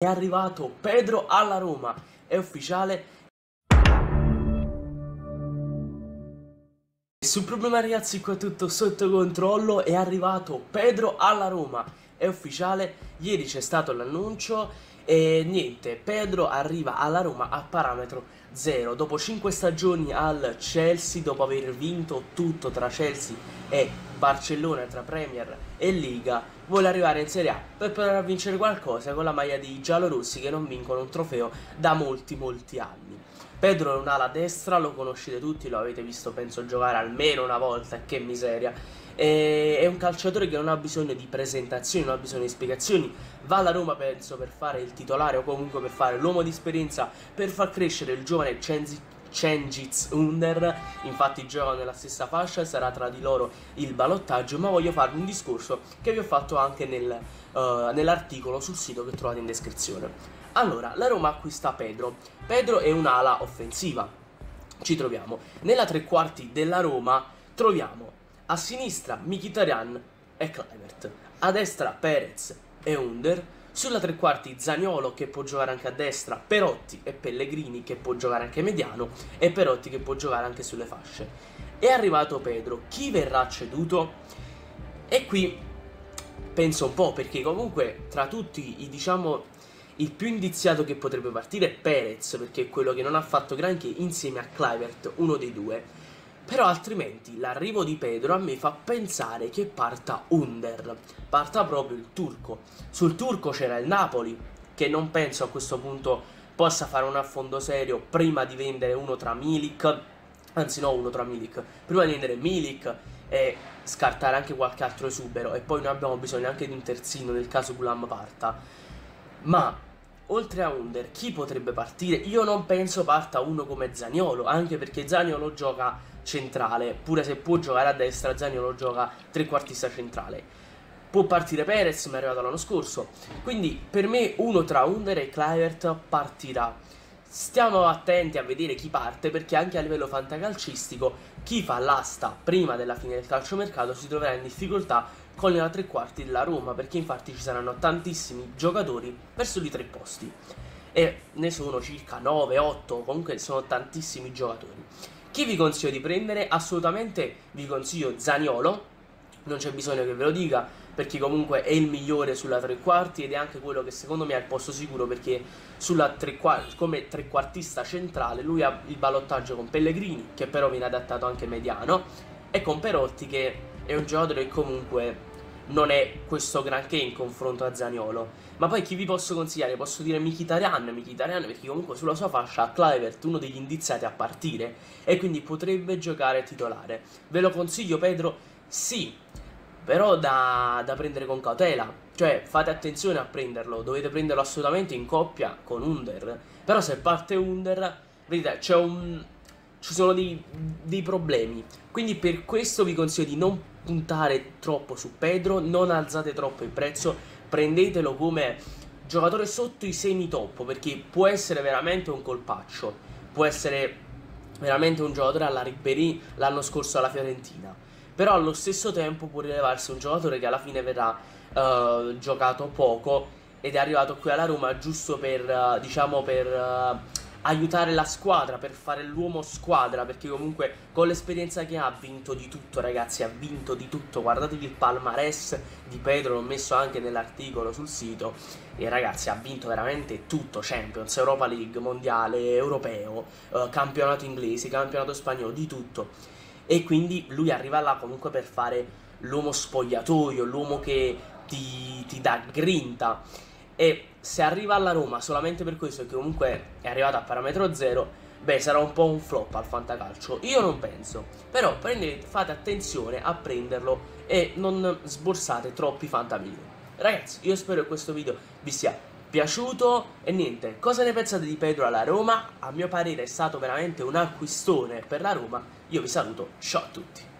È arrivato Pedro alla Roma, è ufficiale. Sul problema, ragazzi, qua è tutto sotto controllo. È arrivato Pedro alla Roma, è ufficiale. Ieri c'è stato l'annuncio e niente, Pedro arriva alla Roma a parametro 0. Dopo 5 stagioni al Chelsea, dopo aver vinto tutto tra Chelsea e Barcellona, tra Premier e Liga, vuole arrivare in Serie A per poter vincere qualcosa con la maglia di giallorossi, che non vincono un trofeo da molti anni. Pedro è un'ala destra, lo conoscete tutti, lo avete visto penso giocare almeno una volta, che miseria. È un calciatore che non ha bisogno di presentazioni, non ha bisogno di spiegazioni. Va alla Roma penso per fare il titolare o comunque per fare l'uomo di esperienza, per far crescere il giovane Cengiz Ünder. Infatti giocano nella stessa fascia e sarà tra di loro il ballottaggio, ma voglio farvi un discorso che vi ho fatto anche nell'articolo sul sito che trovate in descrizione. Allora, la Roma acquista Pedro. Pedro è un'ala offensiva. Ci troviamo nella tre quarti della Roma, troviamo a sinistra Mkhitaryan e Klebert, a destra Perez e Ünder. Sulla tre quarti Zaniolo, che può giocare anche a destra, Perotti e Pellegrini, che può giocare anche mediano, e Perotti che può giocare anche sulle fasce. È arrivato Pedro, chi verrà ceduto? E qui penso un po', perché comunque tra tutti i, diciamo, il più indiziato che potrebbe partire è Perez, perché è quello che non ha fatto granché insieme a Klebert, uno dei due. Però altrimenti l'arrivo di Pedro a me fa pensare che parta Ünder, parta proprio il turco. Sul turco c'era il Napoli, che non penso a questo punto possa fare un affondo serio prima di vendere uno tra Milik, anzi no, uno tra Milik, prima di vendere Milik e scartare anche qualche altro esubero, e poi noi abbiamo bisogno anche di un terzino nel caso Ghoulam parta. Ma oltre a Ünder, chi potrebbe partire? Io non penso parta uno come Zaniolo, anche perché Zaniolo gioca centrale, pure se può giocare a destra, Zaniolo gioca trequartista centrale. Può partire Perez, ma è arrivato l'anno scorso, quindi per me uno tra Ünder e Klebert partirà. Stiamo attenti a vedere chi parte, perché anche a livello fantacalcistico chi fa l'asta prima della fine del calciomercato si troverà in difficoltà con la tre quarti della Roma, perché infatti ci saranno tantissimi giocatori verso i tre posti, e ne sono circa 9-8, comunque sono tantissimi giocatori. Chi vi consiglio di prendere? Assolutamente vi consiglio Zaniolo, non c'è bisogno che ve lo dica, perché comunque è il migliore sulla tre quarti ed è anche quello che secondo me ha il posto sicuro, perché sulla come trequartista centrale lui ha il ballottaggio con Pellegrini, che però viene adattato anche mediano, e con Perotti, che è un giocatore che comunque non è questo granché in confronto a Zaniolo. Ma poi chi vi posso consigliare? Posso dire Mkhitaryan, perché comunque sulla sua fascia ha Klebert, uno degli indiziati a partire, e quindi potrebbe giocare titolare. Ve lo consiglio Pedro? Sì, però da prendere con cautela, cioè fate attenzione a prenderlo, dovete prenderlo assolutamente in coppia con Ünder. Però se parte Ünder, vedete, ci sono dei problemi, quindi per questo vi consiglio di non puntare troppo su Pedro, non alzate troppo il prezzo, prendetelo come giocatore sotto i semi top, perché può essere veramente un colpaccio, può essere veramente un giocatore alla Ribéry l'anno scorso alla Fiorentina, però allo stesso tempo può rilevarsi un giocatore che alla fine verrà giocato poco ed è arrivato qui alla Roma giusto per, diciamo, per aiutare la squadra, per fare l'uomo squadra, perché comunque con l'esperienza che ha vinto di tutto, ragazzi, ha vinto di tutto. Guardatevi il palmarès di Pedro, l'ho messo anche nell'articolo sul sito, e ragazzi ha vinto veramente tutto: Champions, Europa League, Mondiale, Europeo, campionato inglese, campionato spagnolo, di tutto. E quindi lui arriva là comunque per fare l'uomo spogliatoio, l'uomo che ti dà grinta. E se arriva alla Roma solamente per questo, che comunque è arrivato a parametro 0, beh, sarà un po' un flop al fantacalcio. Io non penso, però fate attenzione a prenderlo e non sborsate troppi fantamilioni. Ragazzi, io spero che questo video vi sia piaciuto e niente, cosa ne pensate di Pedro alla Roma? A mio parere è stato veramente un acquistone per la Roma. Io vi saluto, ciao a tutti.